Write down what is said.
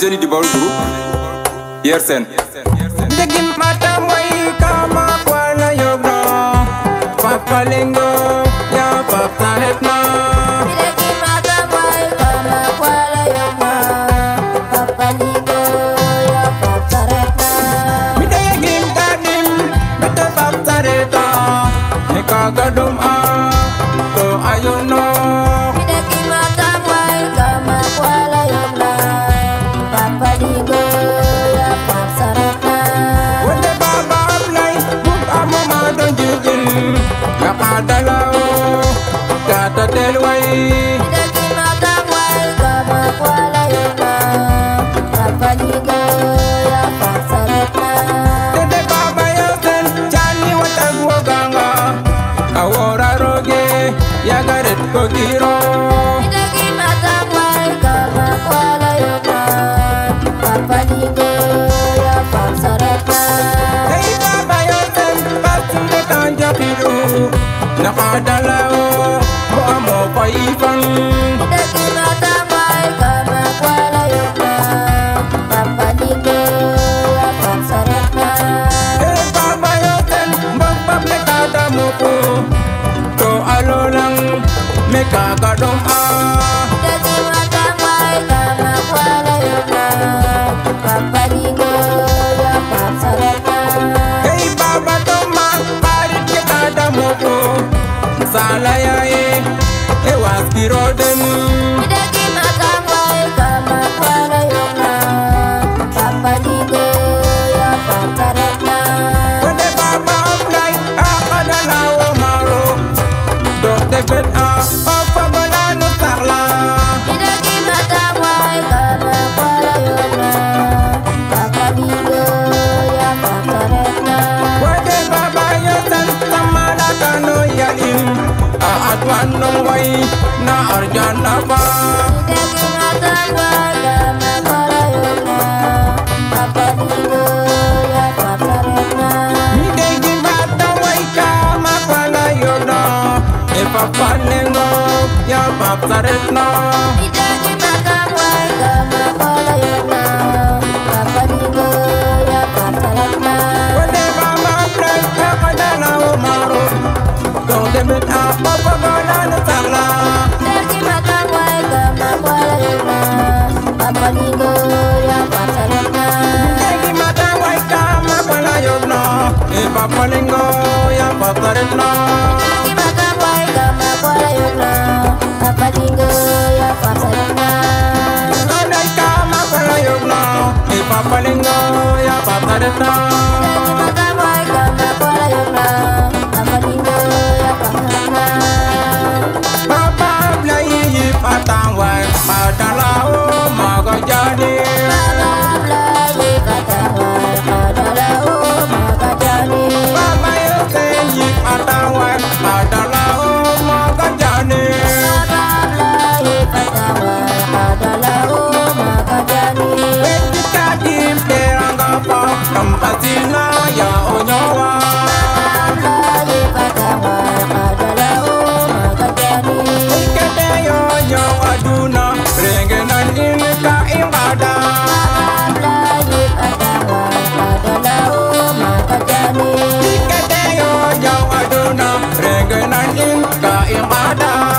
les jeunes du Barou Group Yersen. Bada